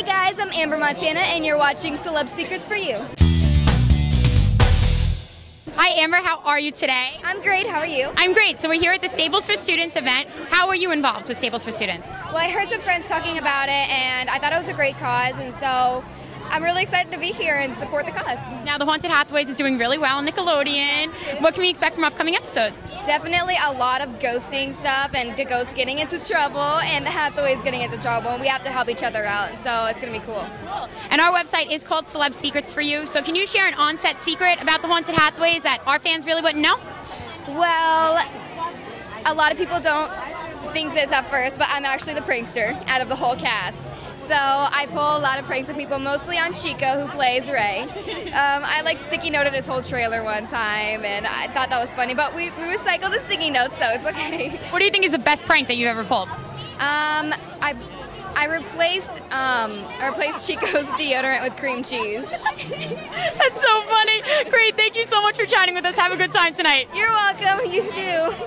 Hey guys, I'm Amber Montana and you're watching Celeb Secrets For You. Hi Amber, how are you today? I'm great, how are you? I'm great. So we're here at the Staples for Students event. How are you involved with Staples for Students? Well, I heard some friends talking about it and I thought it was a great cause, and so I'm really excited to be here and support the cause. Now, The Haunted Hathaways is doing really well on Nickelodeon. What can we expect from upcoming episodes? Definitely a lot of ghosting stuff and the ghosts getting into trouble and the Hathaways getting into trouble. And we have to help each other out, and so it's going to be cool. And our website is called Celeb Secrets For You. So can you share an on-set secret about The Haunted Hathaways that our fans really wouldn't know? Well, a lot of people don't think this at first, but I'm actually the prankster out of the whole cast. So I pull a lot of pranks on people, mostly on Chico, who plays Ray. I like sticky noted his whole trailer one time, and I thought that was funny. But we recycle the sticky notes, so it's okay. What do you think is the best prank that you ever pulled? I replaced Chico's deodorant with cream cheese. That's so funny. Great. Thank you so much for chatting with us. Have a good time tonight. You're welcome. You do.